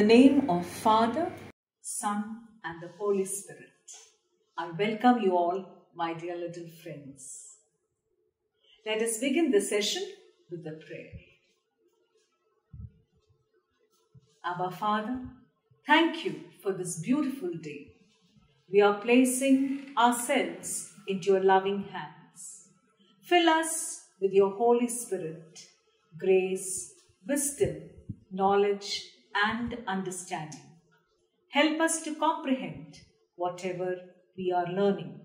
the name of Father, Son, and the Holy Spirit, I welcome you all, my dear little friends. Let us begin the session with a prayer. Abba Father, thank you for this beautiful day. We are placing ourselves into your loving hands. Fill us with your Holy Spirit, grace, wisdom, knowledge, and understanding. Help us to comprehend whatever we are learning.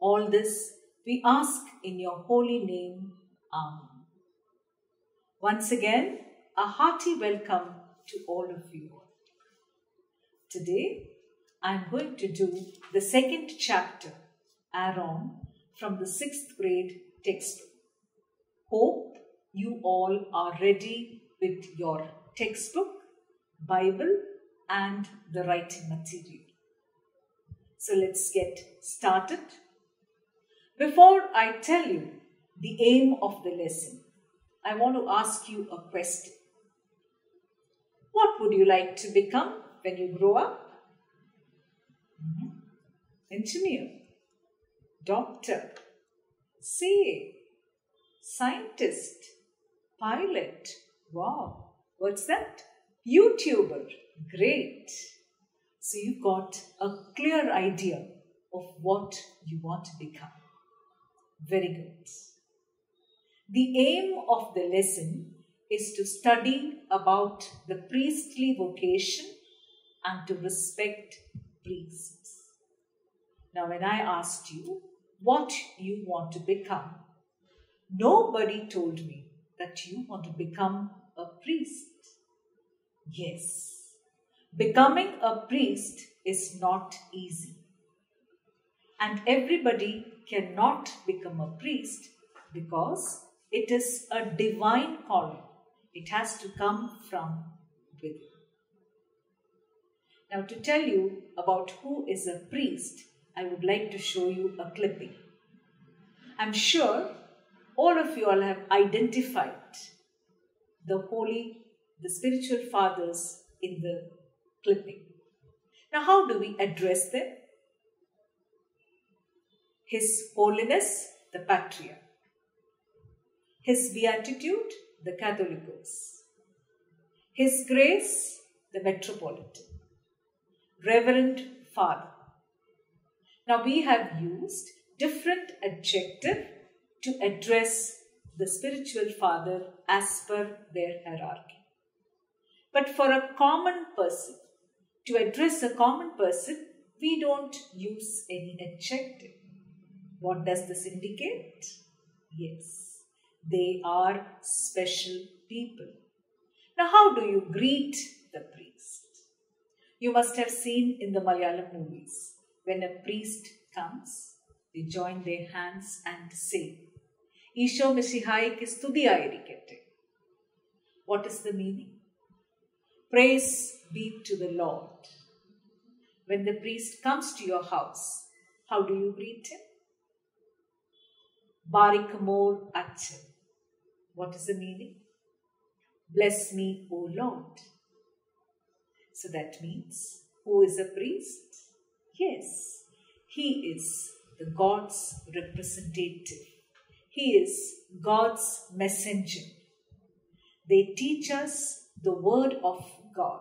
All this we ask in your holy name. Amen. Once again, a hearty welcome to all of you. Today, I'm going to do the second chapter, Aaron, from the 6th grade textbook. Hope you all are ready with your textbook, Bible, and the writing material. So let's get started. Before I tell you the aim of the lesson, I want to ask you a question. What would you like to become when you grow up? Engineer, doctor, CA, scientist, pilot. Wow, what's that? YouTuber. Great. So you got a clear idea of what you want to become. Very good. The aim of the lesson is to study about the priestly vocation and to respect priests. Now, when I asked you what you want to become, nobody told me that you want to become a priest. Yes, becoming a priest is not easy. And everybody cannot become a priest because it is a divine calling. It has to come from within. Now, to tell you about who is a priest, I would like to show you a clipping. I'm sure all of you all have identified the spiritual fathers in the clipping. Now, how do we address them? His Holiness, the Patriarch. His Beatitude, the Catholicos. His Grace, the Metropolitan. Reverend Father. Now, we have used different adjectives to address the spiritual father as per their hierarchy. But for a common person, to address a common person, we don't use any adjective. What does this indicate? Yes, they are special people. Now, how do you greet the priest? You must have seen in the Malayalam movies, when a priest comes, they join their hands and say, Isho Mishihai Kistudiyayirikete. What is the meaning? Praise be to the Lord. When the priest comes to your house, how do you greet him? Barikamor Achal. What is the meaning? Bless me, O Lord. So that means, who is a priest? Yes, he is the God's representative. He is God's messenger. They teach us the word of God.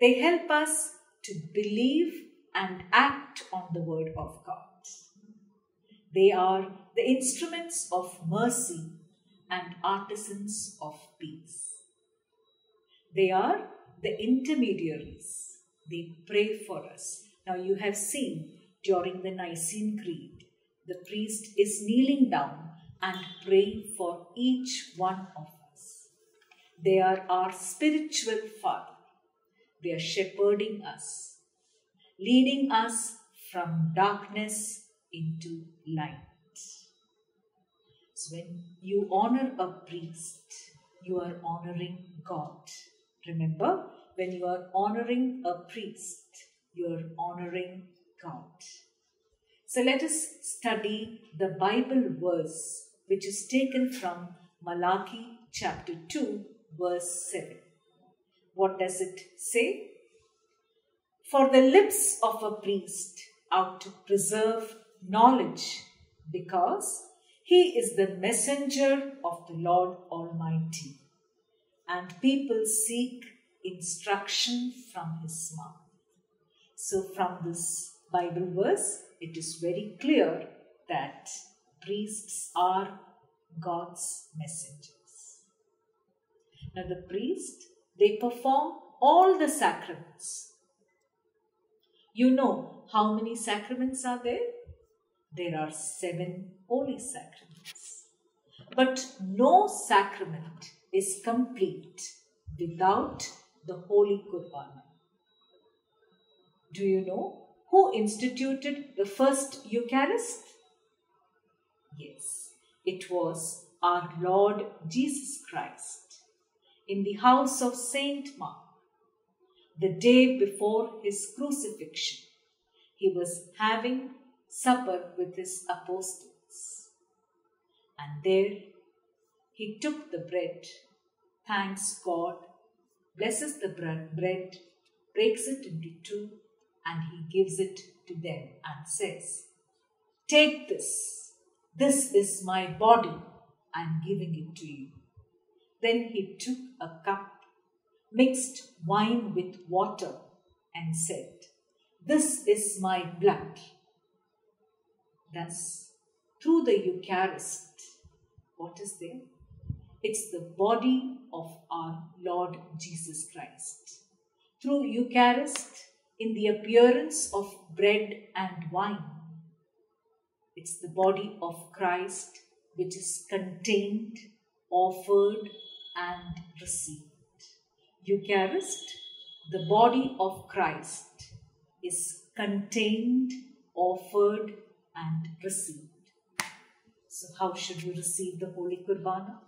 They help us to believe and act on the word of God. They are the instruments of mercy and artisans of peace. They are the intermediaries. They pray for us. Now, you have seen during the Nicene Creed, the priest is kneeling down and praying for each one of us. They are our spiritual father. They are shepherding us, leading us from darkness into light. So when you honor a priest, you are honoring God. Remember, when you are honoring a priest, you are honoring God. So let us study the Bible verse, which is taken from Malachi chapter 2, verse 7. What does it say? For the lips of a priest are to preserve knowledge, because he is the messenger of the Lord Almighty, and people seek instruction from his mouth. So from this Bible verse, it is very clear that priests are God's messengers. Now the priest, they perform all the sacraments. You know how many sacraments are there? There are 7 holy sacraments. But no sacrament is complete without the Holy Qurbana. Do you know who instituted the first Eucharist? Yes, it was our Lord Jesus Christ in the house of Saint Mark. The day before his crucifixion, he was having supper with his apostles. And there he took the bread, thanks God, blesses the bread, breaks it into 2, and he gives it to them and says, "Take this, this is my body, I am giving it to you." Then he took a cup, mixed wine with water, and said, "This is my blood." Thus, through the Eucharist, what is there? It's the body of our Lord Jesus Christ. Through Eucharist, in the appearance of bread and wine, it's the body of Christ which is contained, offered, and received. Eucharist, the body of Christ, is contained, offered, and received. So how should you receive the Holy Qurbana?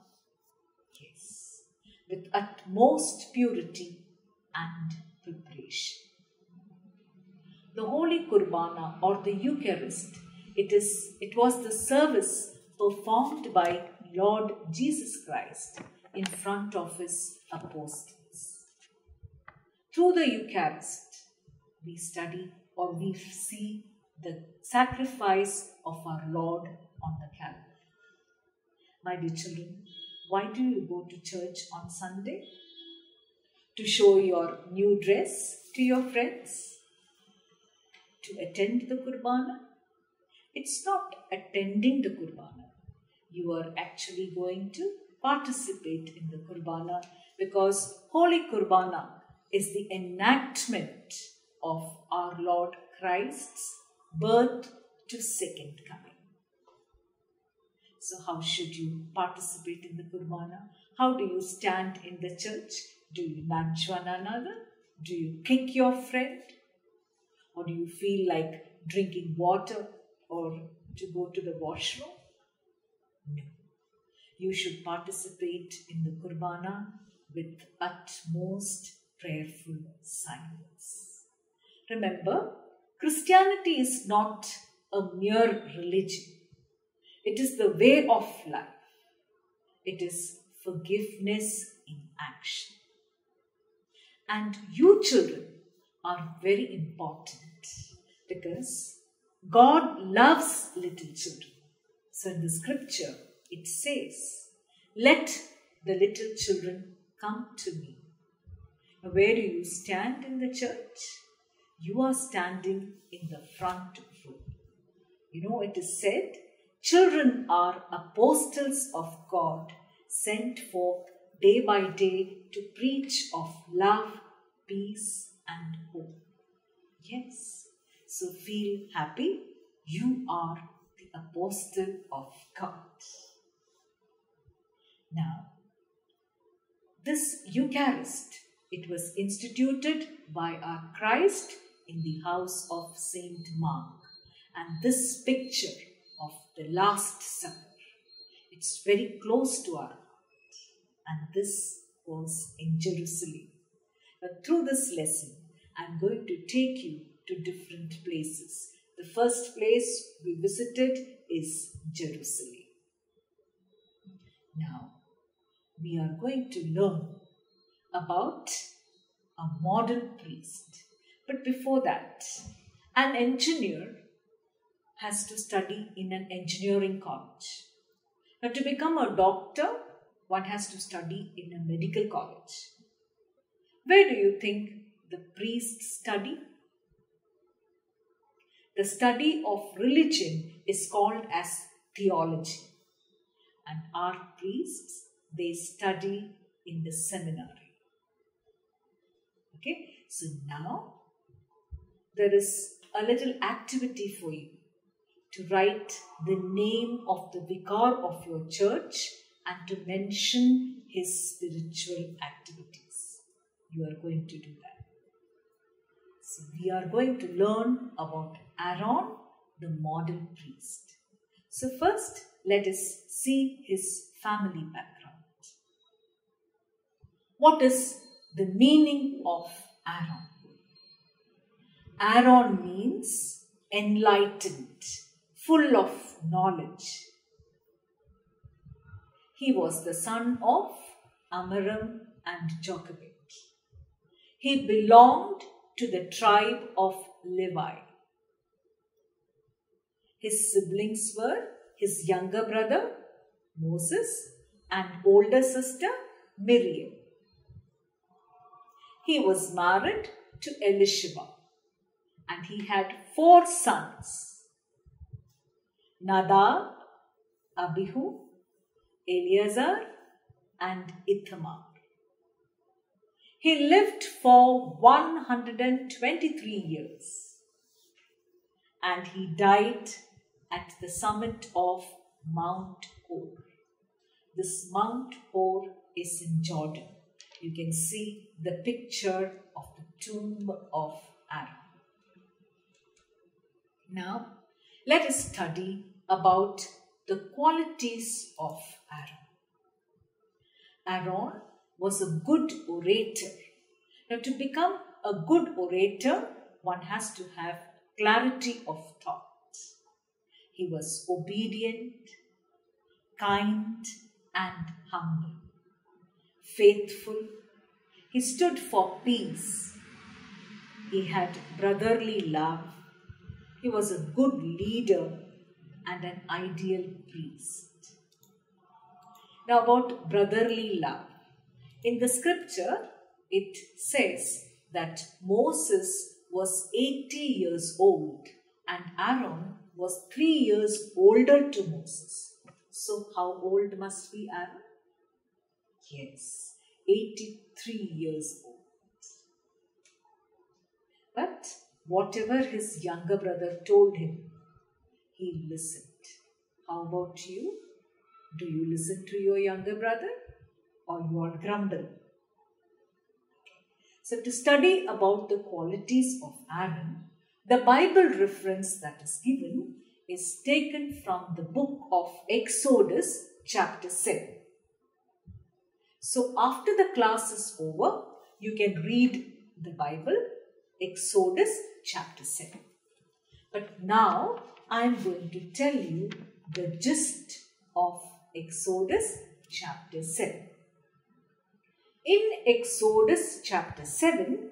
Yes, with utmost purity and preparation. The Holy Qurbana, or the Eucharist, it was the service performed by Lord Jesus Christ in front of his apostles. Through the Eucharist, we study or we see the sacrifice of our Lord on the Calvary. My dear children, why do you go to church on Sunday? To show your new dress to your friends? To attend the Qurbana? It's not attending the Qurbana. You are actually going to participate in the Qurbana, because Holy Qurbana is the enactment of our Lord Christ's birth to second coming. So how should you participate in the Qurbana? How do you stand in the church? Do you nudge one another? Do you kick your friend? Or do you feel like drinking water or to go to the washroom? No. You should participate in the Qurbana with utmost prayerful silence. Remember, Christianity is not a mere religion. It is the way of life. It is forgiveness in action. And you children are very important, because God loves little children. So in the scripture it says, "Let the little children come to me." Where do you stand in the church? You are standing in the front row. You know, it is said, children are apostles of God, sent forth day by day to preach of love, peace, and hope. Yes, so feel happy. You are the apostle of God. Now, this Eucharist, it was instituted by our Christ in the house of Saint Mark. And this picture of the Last Supper, it's very close to our heart. And this was in Jerusalem. But through this lesson, I'm going to take you to different places. The first place we visited is Jerusalem. Now, we are going to learn about a modern priest. But before that, an engineer has to study in an engineering college. Now, to become a doctor, one has to study in a medical college. Where do you think the priests study? The study of religion is called as theology. And our priests, they study in the seminary. Okay, so now there is a little activity for you to write the name of the vicar of your church and to mention his spiritual activities. You are going to do that. So we are going to learn about Aaron, the modern priest. So first, let us see his family background. What is the meaning of Aaron? Aaron means enlightened, full of knowledge. He was the son of Amram and Jochebed. He belonged to the tribe of Levi. His siblings were his younger brother Moses and older sister Miriam. He was married to Elisheba and he had 4 sons: Nadab, Abihu, Eleazar and Ithamar. He lived for 123 years and he died at the summit of Mount Hor. This Mount Hor is in Jordan. You can see the picture of the tomb of Aaron. Now, let us study about the qualities of Aaron. Aaron was a good orator. Now, to become a good orator, one has to have clarity of thought. He was obedient, kind and humble, faithful. He stood for peace. He had brotherly love. He was a good leader and an ideal priest. Now about brotherly love. In the scripture, it says that Moses was 80 years old and Aaron was 3 years older to Moses. So how old must be Aaron? Yes, 83 years old. But whatever his younger brother told him, he listened. How about you? Do you listen to your younger brother or you are grumble? So to study about the qualities of Aaron, the Bible reference that is given is taken from the book of Exodus chapter 7. So after the class is over, you can read the Bible, Exodus chapter 7. But now I am going to tell you the gist of Exodus chapter 7. In Exodus chapter 7,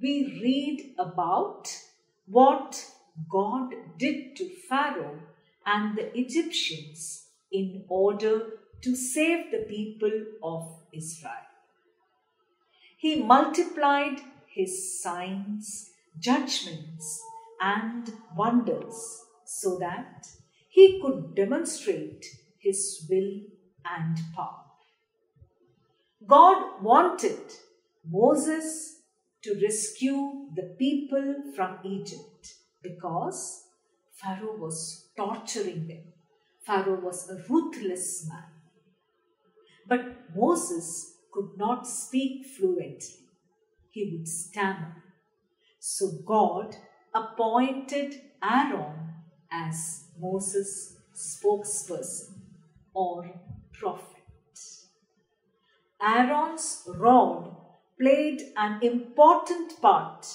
we read about what God did to Pharaoh and the Egyptians in order to save the people of Israel. He multiplied his signs, judgments, and wonders so that he could demonstrate his will and power. God wanted Moses to rescue the people from Egypt because Pharaoh was torturing them. Pharaoh was a ruthless man. But Moses could not speak fluently. He would stammer. So God appointed Aaron as Moses' spokesperson or prophet. Aaron's rod played an important part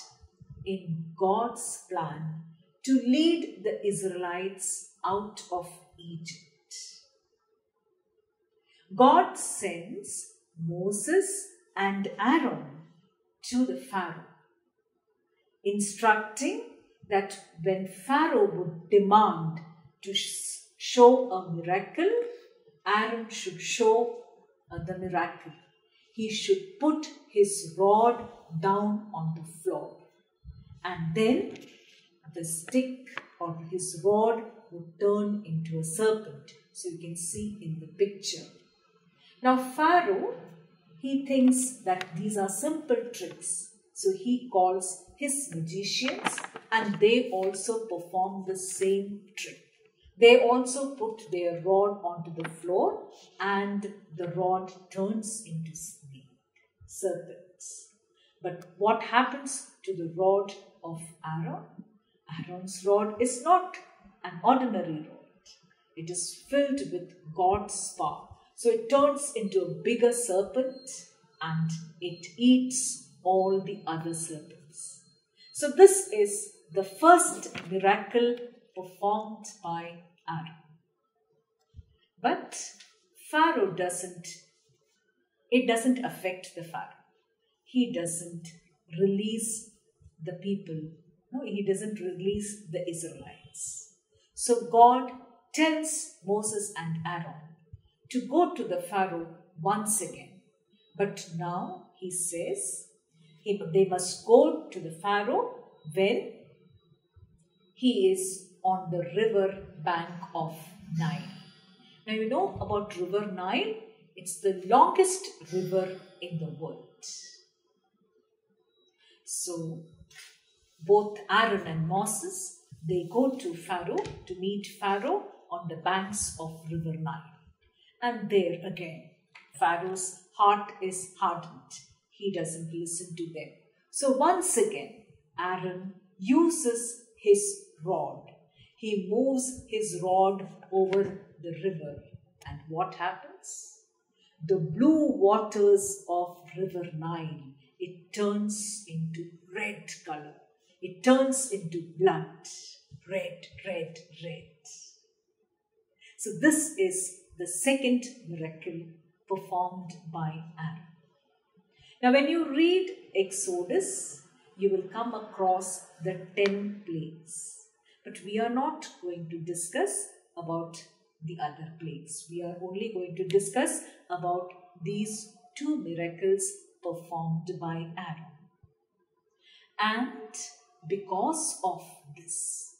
in God's plan to lead the Israelites out of Egypt. God sends Moses and Aaron to the Pharaoh, instructing that when Pharaoh would demand to show a miracle, Aaron should show the miracle. He should put his rod down on the floor, and then the stick or his rod would turn into a serpent. So you can see in the picture. Now Pharaoh, he thinks that these are simple tricks. So he calls his magicians and they also perform the same trick. They also put their rod onto the floor and the rod turns into serpents. But what happens to the rod of Aaron? Aaron's rod is not an ordinary rod. It is filled with God's power. So it turns into a bigger serpent and it eats all the other serpents. So this is the first miracle performed by Aaron. But Pharaoh it doesn't affect the Pharaoh. He doesn't release the people. No, he doesn't release the Israelites. So God tells Moses and Aaron to go to the Pharaoh once again. But now he says they must go to the Pharaoh when he is on the river bank of Nile. Now you know about river Nile. It's the longest river in the world. So both Aaron and Moses, they go to Pharaoh to meet Pharaoh on the banks of river Nile. And there again, Pharaoh's heart is hardened. He doesn't listen to them. So once again, Aaron uses his rod. He moves his rod over the river. And what happens? The blue waters of river Nile, it turns into red color. It turns into blood. Red, red, red. So this is the second miracle performed by Aaron. Now when you read Exodus, you will come across the 10 plagues. But we are not going to discuss about the other plagues. We are only going to discuss about these two miracles performed by Aaron. And because of this,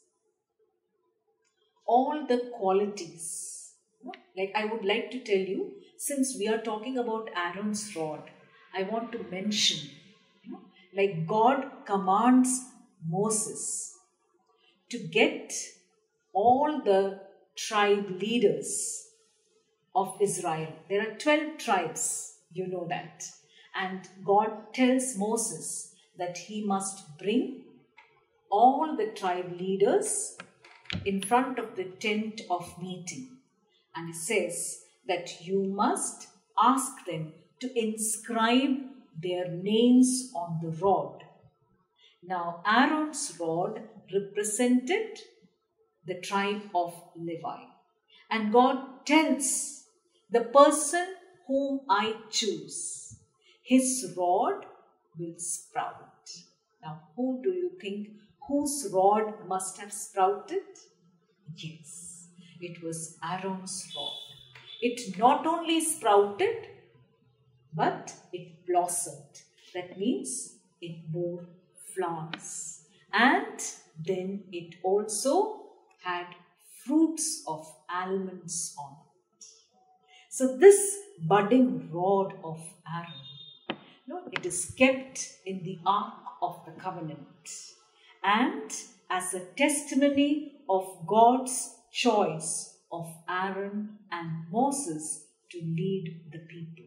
all the qualities, like I would like to tell you, since we are talking about Aaron's rod, I want to mention, like God commands Moses to get all the tribe leaders of Israel. There are 12 tribes, you know that. And God tells Moses that he must bring all the tribe leaders in front of the tent of meeting. And it says that you must ask them to inscribe their names on the rod. Now, Aaron's rod represented the tribe of Levi. And God tells the person whom I choose, his rod will sprout. Now, who do you think whose rod must have sprouted? Yes. It was Aaron's rod. It not only sprouted, but it blossomed. That means it bore flowers. And then it also had fruits of almonds on it. So this budding rod of Aaron, it is kept in the Ark of the Covenant. And as a testimony of God's choice of Aaron and Moses to lead the people.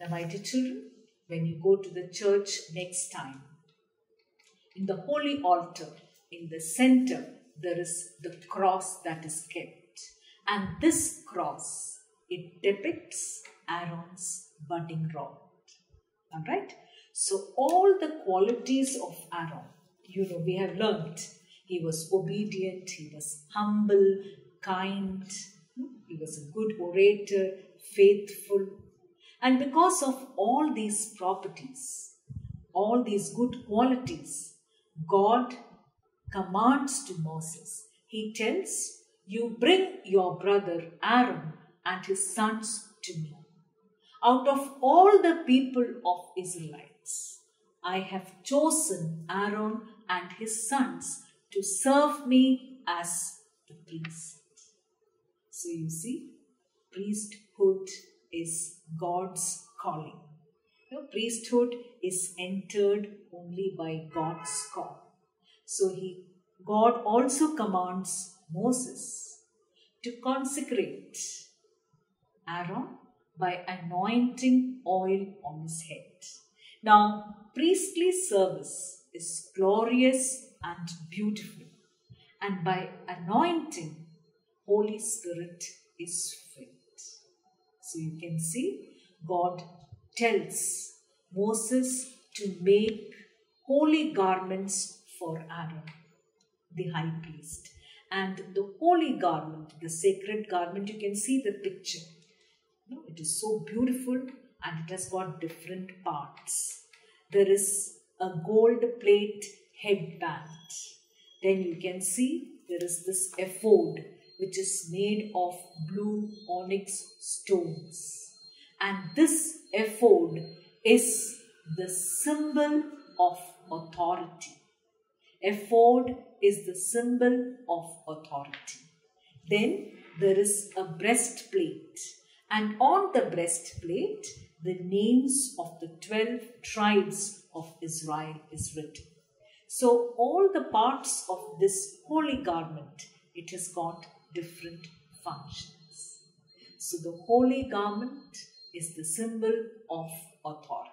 Now, my dear children, when you go to the church next time, in the holy altar, in the center, there is the cross that is kept. And this cross, it depicts Aaron's budding rod. All right? So, all the qualities of Aaron, we have learned. He was obedient, he was humble, kind, he was a good orator, faithful. And because of all these properties, all these good qualities, God commands to Moses. He tells, you bring your brother Aaron and his sons to me. Out of all the people of Israelites, I have chosen Aaron and his sons to serve me as the priest. So you see, priesthood is God's calling. Your priesthood is entered only by God's call. So God also commands Moses to consecrate Aaron by anointing oil on his head. Now, priestly service is glorious and beautiful, and by anointing, Holy Spirit is filled. So you can see, God tells Moses to make holy garments for Aaron, the high priest. And the holy garment, the sacred garment, you can see the picture. It is so beautiful and it has got different parts. There is a gold plate headband. Then you can see there is this ephod which is made of blue onyx stones. And this ephod is the symbol of authority. Ephod is the symbol of authority. Then there is a breastplate. And on the breastplate, the names of the 12 tribes of Israel is written. So all the parts of this holy garment, it has got different functions. So the holy garment is the symbol of authority.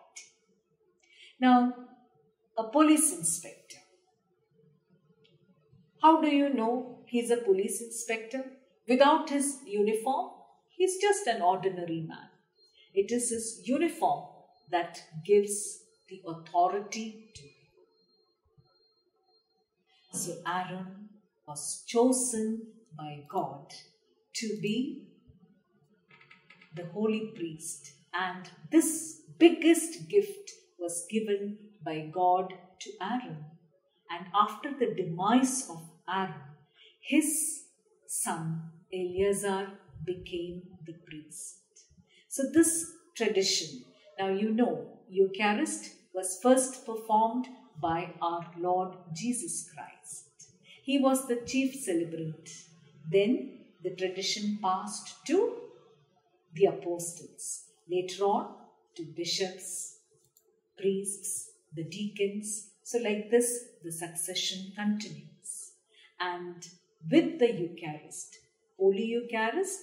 Now, a police inspector. How do you know he's a police inspector? Without his uniform, he's just an ordinary man. It is his uniform that gives the authority to him. So Aaron was chosen by God to be the holy priest. And this biggest gift was given by God to Aaron. And after the demise of Aaron, his son Eleazar became the priest. So this tradition, now you know, Eucharist was first performed by our Lord Jesus Christ. He was the chief celebrant. Then the tradition passed to the apostles, later on to bishops, priests, the deacons. So like this, the succession continues. And with the Eucharist, Holy Eucharist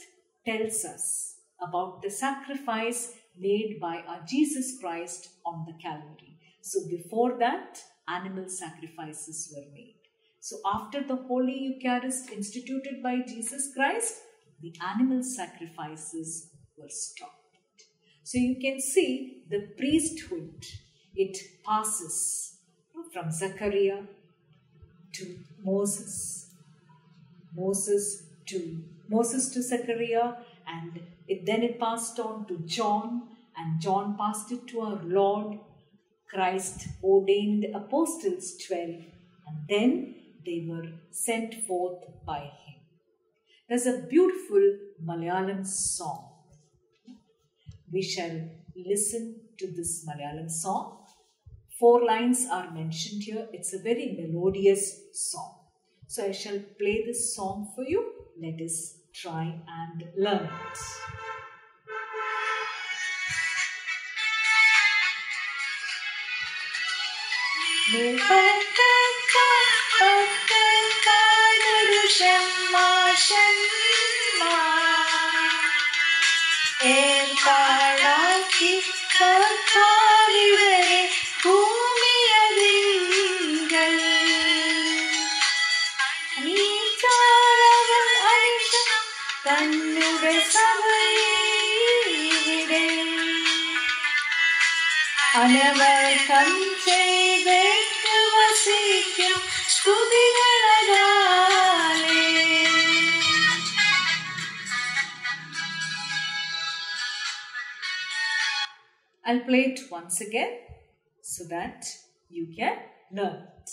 tells us about the sacrifice made by our Jesus Christ on the Calvary. So before that, animal sacrifices were made. So after the Holy Eucharist instituted by Jesus Christ, the animal sacrifices were stopped. So you can see the priesthood, it passes from Zachariah to Moses. Moses to Zechariah, and then it passed on to John, and John passed it to our Lord. Christ ordained the apostles 12, and then they were sent forth by him. There's a beautiful Malayalam song. We shall listen to this Malayalam song. 4 lines are mentioned here. It's a very melodious song. So I shall play this song for you. Let us try and learn it. I'll play it once again. so that you can learn it.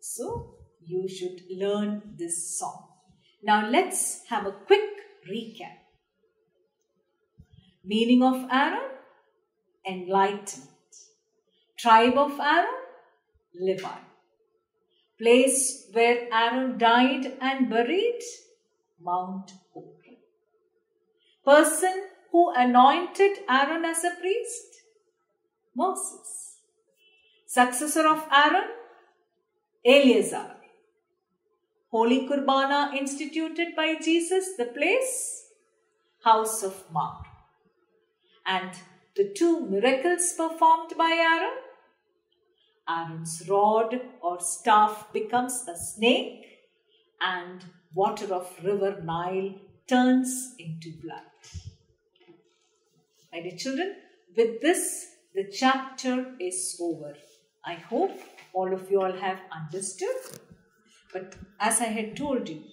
So, you should learn this song. Now, let's have a quick recap. Meaning of Aaron, enlightenment. Tribe of Aaron, Levi. Place where Aaron died and buried, Mount Hor. Person who anointed Aaron as a priest, Moses. Successor of Aaron, Eleazar. Holy Qurbana instituted by Jesus, the place, House of Mark. And the two miracles performed by Aaron, Aaron's rod or staff becomes a snake and water of river Nile turns into blood. My dear children, with this, the chapter is over. I hope all of you all have understood. But as I had told you,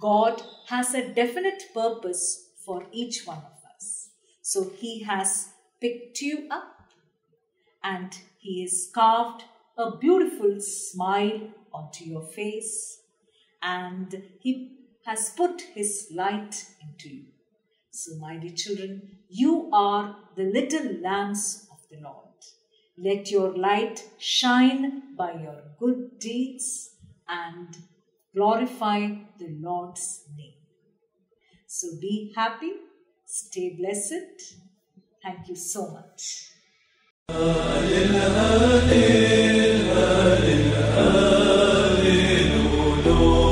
God has a definite purpose for each one of us. So He has picked you up and He has carved a beautiful smile onto your face, and He has put His light into you. So, my dear children, you are the little lambs of the Lord. Let your light shine by your good deeds and glorify the Lord's name. So, be happy, stay blessed. Thank you so much. Alleluia, alleluia, alleluia.